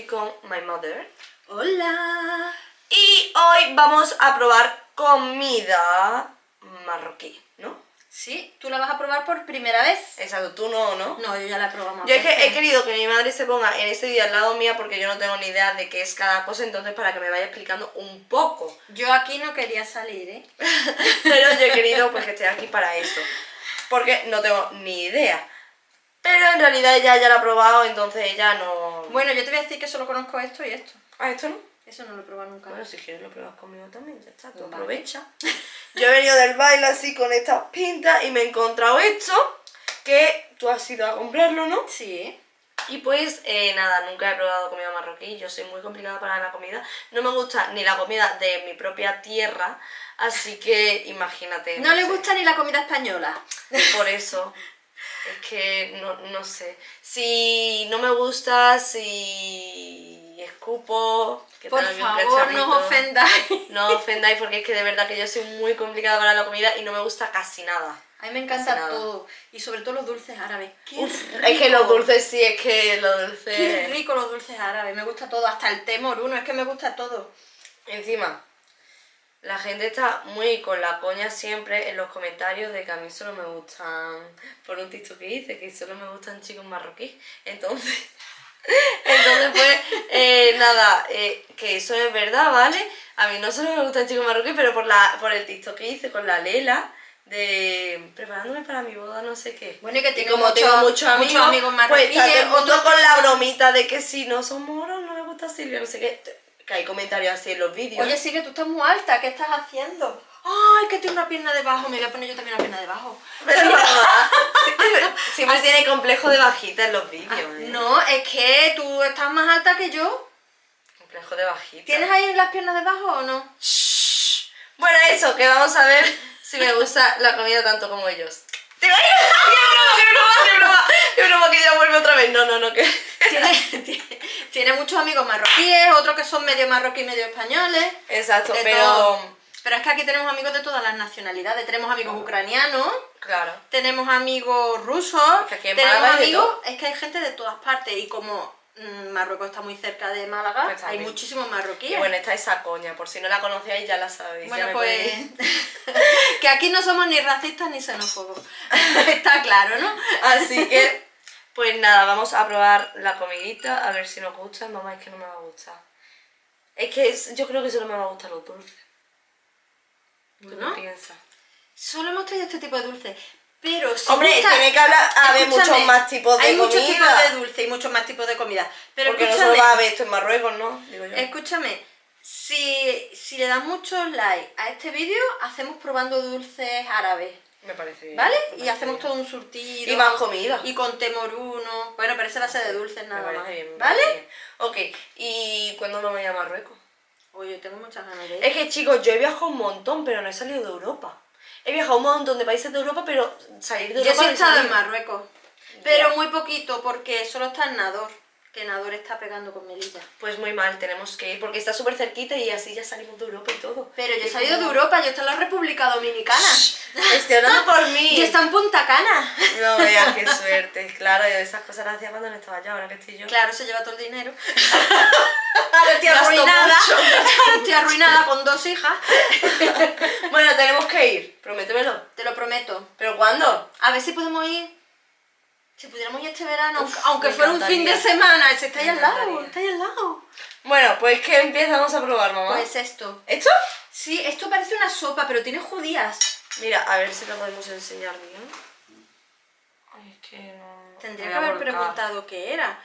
estoy con my mother. Hola. Y hoy vamos a probar comida marroquí, ¿no? Sí, tú la vas a probar por primera vez. Exacto, tú no, ¿no? No, yo ya la he probado más. Yo es que he querido que mi madre se ponga en este día al lado mía porque yo no tengo ni idea de qué es cada cosa, entonces para que me vaya explicando un poco. Yo aquí no quería salir, ¿eh? Pero yo he querido pues que esté aquí para eso, porque no tengo ni idea. Pero en realidad ella ya la ha probado, entonces ella no... Bueno, yo te voy a decir que solo conozco esto y esto. ¿Ah, esto no? Eso no lo he probado nunca. Bueno, si quieres lo pruebas conmigo también, ya está, tú aprovecha. Yo he venido del baile así con estas pintas y me he encontrado esto, que tú has ido a comprarlo, ¿no? Sí. Y pues nada, nunca he probado comida marroquí, yo soy muy complicada para la comida. No me gusta ni la comida de mi propia tierra, así que imagínate. No le gusta ni la comida española. Por eso. Es que no sé. Si no me gusta, si escupo... Por favor, no os ofendáis. No os ofendáis porque es que de verdad que yo soy muy complicada para la comida y no me gusta casi nada. A mí me encanta todo. Y sobre todo los dulces árabes. Es que los dulces sí, es que los dulces... Qué rico los dulces árabes, me gusta todo. Hasta el té moruno, es que me gusta todo. Encima... La gente está muy con la coña siempre en los comentarios de que a mí solo me gustan... Por un TikTok que hice, que solo me gustan chicos marroquíes. Entonces pues, nada, que eso es verdad, ¿vale? A mí no solo me gustan chicos marroquíes, pero por el TikTok que hice con la Lela... de preparándome para mi boda, no sé qué. Bueno, y que tengo muchos amigos marroquíes... Pues otro con la bromita de que si no son moros no me gusta Silvia, no sé qué... Que hay comentarios así en los vídeos. Oye, sí, que tú estás muy alta, ¿qué estás haciendo? Ay, que tengo una pierna debajo, me voy a poner yo también una pierna debajo. Pero mamá, siempre así... tiene complejo de bajita en los vídeos. Ah, no, es que tú estás más alta que yo. Complejo de bajita. ¿Tienes ahí las piernas debajo o no? Shh. Bueno, eso, que vamos a ver si me gusta la comida tanto como ellos. ¡Qué broma, qué broma, qué broma! ¡Qué broma que ya vuelve otra vez! No, que... Tiene muchos amigos marroquíes, otros que son medio marroquíes, medio españoles. Exacto, pero es que aquí tenemos amigos de todas las nacionalidades. Tenemos amigos ucranianos, claro. Tenemos amigos rusos, es que hay gente de todas partes. Y como Marruecos está muy cerca de Málaga, pues hay muchísimos marroquíes. Y bueno, está esa coña, por si no la conocíais ya la sabéis. Bueno, pues... que aquí no somos ni racistas ni xenófobos. Está claro, ¿no? Así que... Pues nada, vamos a probar la comidita, a ver si nos gusta. Mamá, es que no me va a gustar. Es que yo creo que solo me va a gustar los dulces. ¿Tú no piensas? Solo hemos traído este tipo de dulces, pero si hombre, gusta... tiene que haber muchos más tipos de comida. Hay muchos tipos de dulces y muchos más tipos de comida. Pero porque no solo va a haber esto en Marruecos, ¿no? Digo yo. Escúchame, si le dan muchos likes a este vídeo, hacemos probando dulces árabes. Me parece bien. ¿Vale? Y hacemos todo un surtido. Y más comida. Y con té moruno. Bueno, pero esa va a ser de dulces nada más. ¿Vale? Ok. ¿Y cuándo me voy a Marruecos? Oye, tengo muchas ganas de ir. Es que chicos, yo he viajado un montón, pero no he salido de Europa. He viajado un montón de países de Europa, pero salir de Europa... Yo sí he estado en Marruecos. Pero muy poquito, porque solo está en Nador. Que Nador está pegando con Melilla. Pues muy mal, tenemos que ir, porque está súper cerquita y así ya salimos de Europa y todo. Pero yo he salido de Europa, yo estoy en la República Dominicana. Shh, estoy hablando por mí. Yo estoy en Punta Cana. No veas qué suerte. Claro, yo esas cosas las hacía cuando no estaba allá, ahora que estoy yo. Claro, se lleva todo el dinero. Ahora estoy arruinada. Estoy arruinada con dos hijas. Bueno, tenemos que ir, prométemelo. Te lo prometo. ¿Pero cuándo? A ver si podemos ir. Si pudiéramos ir este verano, uf, aunque fuera un fin de semana, ese está ahí al lado, está ahí al lado. Bueno, pues que empezamos a probar, mamá. Pues esto. ¿Esto? Sí, esto parece una sopa, pero tiene judías. Mira, a ver si lo podemos enseñar bien. Ay, es que no... Tendría que haber preguntado qué era.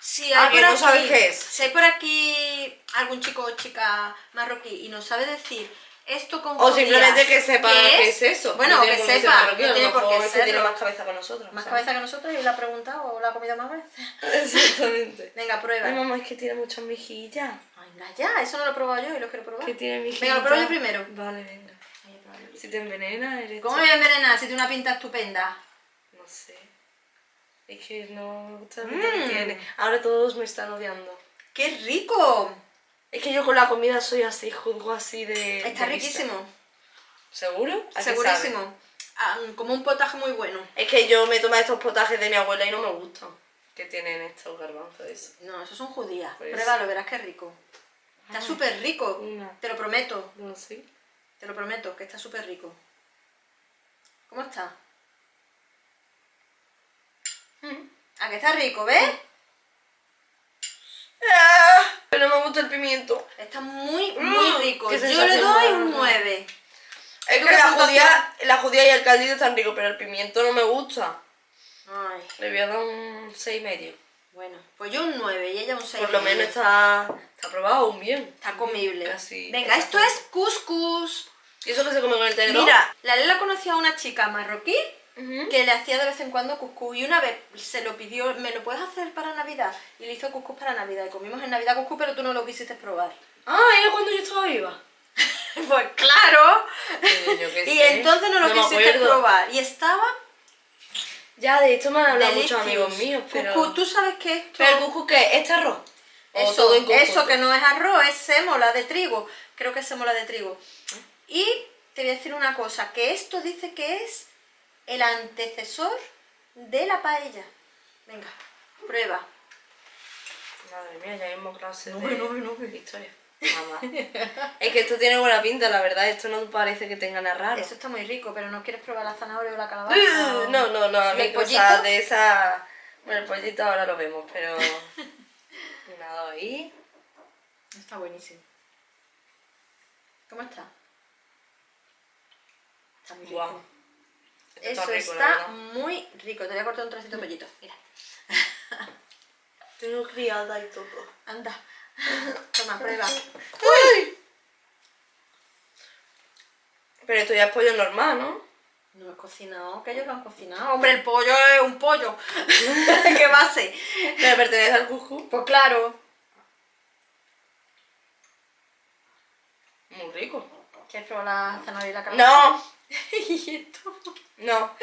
Si hay por aquí, no sabes qué es. Si hay por aquí algún chico o chica marroquí y no sabe decir... Esto con o simplemente que sepa qué es eso. Bueno, no que sepa, no tiene por qué ser. Tiene más cabeza que nosotros. Más cabeza que nosotros y la ha preguntado o la ha comido más veces. Exactamente. Venga, prueba. Ay, mamá, es que tiene muchas mejillas. Venga, ya, eso no lo he probado yo y lo quiero probar. Que tiene mejillas. Venga, lo pruebo yo primero. Vale, venga. Si te envenena, eres... ¿Cómo me voy a envenenar si tiene una pinta estupenda? No sé. Es que no me gusta lo que tiene. Ahora todos me están odiando. ¡Qué rico! Es que yo con la comida soy así, juzgo así de... Está riquísimo. ¿Seguro? Segurísimo. Como un potaje muy bueno. Es que yo me tomo estos potajes de mi abuela y no me gustan. que tienen estos garbanzos. Eso. No, esos son judías. Pues... pruébalo, verás qué rico. Está súper rico, no. Te lo prometo. No, sí. Te lo prometo, que está súper rico. ¿Cómo está? ¿A que está rico, ves? Pero me gusta el pimiento. Está muy, muy rico. Yo le doy un 9. Es que la judía y el caldito están ricos, pero el pimiento no me gusta. Ay. Le voy a dar un 6,5. Bueno, pues yo un 9 y ella un 6. Por lo menos está probado aún bien. Está comible. Casi. Venga, esto es couscous. ¿Y eso que se come con el tenedor? Mira, la Lela conocía a una chica marroquí que le hacía de vez en cuando couscous. Y una vez se lo pidió, ¿me lo puedes hacer para Navidad? Y le hizo couscous para Navidad. Y comimos en Navidad couscous, pero tú no lo quisiste probar. Ah, era cuando yo estaba viva. Pues claro. Yo qué sé. Y entonces no lo quisiste probar. Y estaba... Ya, de esto me han hablado muchos amigos míos, pero... Couscous, ¿tú sabes qué es esto? ¿Pero el couscous qué? ¿Este arroz? Eso que no es arroz, es sémola de trigo. Creo que es sémola de trigo. Y te voy a decir una cosa, que esto dice que es el antecesor de la paella. Venga, prueba. Madre mía, ya vimos clases de... No, historia. Mamá. Es que esto tiene buena pinta, la verdad. Esto no parece que tenga nada raro. Eso está muy rico, pero ¿no quieres probar la zanahoria o la calabaza? No, a mí cosas de esa... Bueno, el pollito ahora lo vemos, pero... Nada, ahí. Está buenísimo. ¿Cómo está? Está muy rico. Wow. Eso está muy rico. Te voy a cortar un trocito de pollito. Mira. Tengo criada y todo. Anda. Toma, prueba. ¡Uy! Pero esto ya es pollo normal, ¿no? No es cocinado, que ellos lo han cocinado. Hombre, el pollo es un pollo. ¿Qué base? ¿Pero pertenece al couscous? Pues claro. Muy rico. ¿Quieres probar la zanahoria y la calabaza? ¡No! ¿Y esto? No.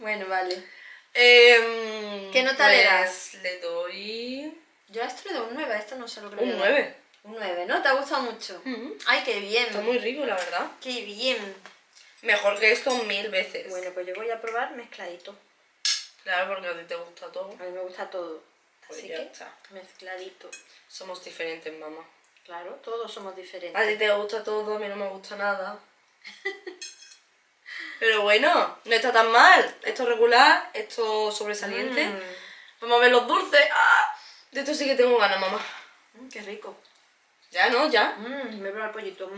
Bueno, vale. ¿Qué nota le das? Le doy... Yo a esto le doy un 9, a esto no se lo creo. ¿Un 9? Un 9, ¿no? ¿Te ha gustado mucho? Ay, qué bien. Está muy rico, la verdad. Qué bien. Mejor que esto 1000 veces. Bueno, pues yo voy a probar mezcladito. Claro, porque a ti te gusta todo. A mí me gusta todo. Pues así ya que está. Mezcladito. Somos diferentes, mamá. Claro, todos somos diferentes. A ti te gusta todo, a mí no me gusta nada. Pero bueno, no está tan mal. Esto regular, esto sobresaliente. Vamos a ver los dulces. ¡Ah! De esto sí que tengo ganas, mamá. Qué rico. Ya, ¿no? Ya. Me he probado el pollito.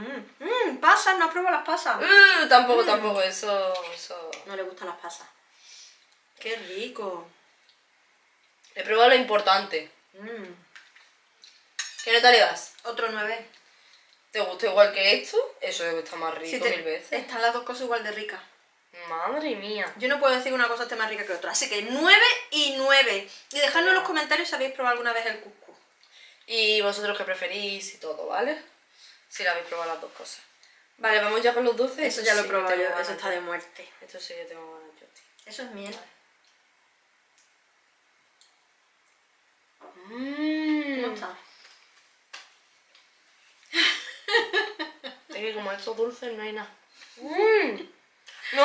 Pasas, no has probado las pasas. Tampoco, eso... No le gustan las pasas. Qué rico. He probado lo importante. ¿Qué nota le das? Otro 9. ¿Te gusta igual que esto? Eso debe estar más rico 1000 veces. Están las dos cosas igual de ricas. Madre mía. Yo no puedo decir que una cosa esté más rica que otra. Así que 9 y 9. Y dejadnos en los comentarios si habéis probado alguna vez el couscous. Y vosotros qué preferís y todo, ¿vale? Si la habéis probado las dos cosas. Vale, vamos ya con los dulces. Eso ya lo he probado yo. Eso está de muerte. Esto sí que tengo ganas yo, tío. Eso es miel. ¿Cómo está? Es que como estos dulces no hay nada. No.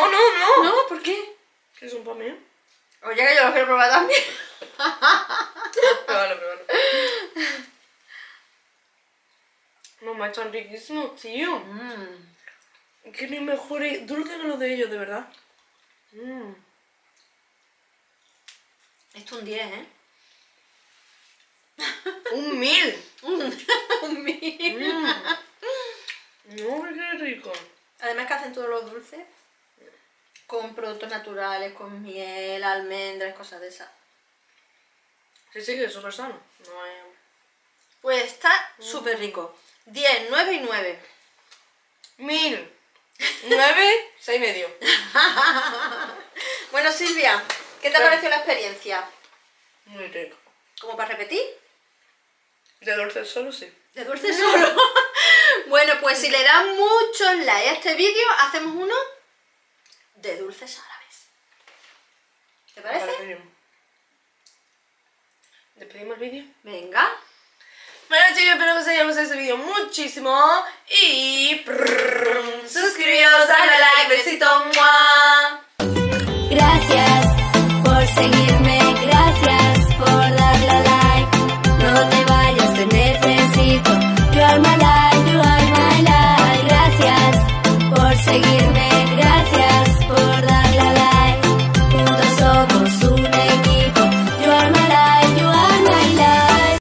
No, ¿por qué? ¿Que son para mí? Oye, que yo los quiero probar también. Pruébalo. Mamá, están riquísimos, tío. Que ni mejores dulces que los de ellos, de verdad. Esto un 10, ¿eh? Un 1000. Un 1000. No, qué rico. Además que hacen todos los dulces con productos naturales, con miel, almendras, cosas de esas. Sí, que es súper sano. No hay... Pues está súper rico. 10, 9 y 9. 1000. 9, 6,5. Bueno, Silvia, ¿qué te ha parecido la experiencia? Muy rico. ¿Cómo para repetir? De dulce solo, sí. De dulce solo. Bueno, pues si le dan muchos likes a este vídeo, hacemos uno de dulces árabes. ¿Te parece? ¿Despedimos el vídeo? Venga. Bueno, chicos, espero que os haya gustado este vídeo muchísimo. Y... suscribiros, dale like, besito. Gracias por seguirme.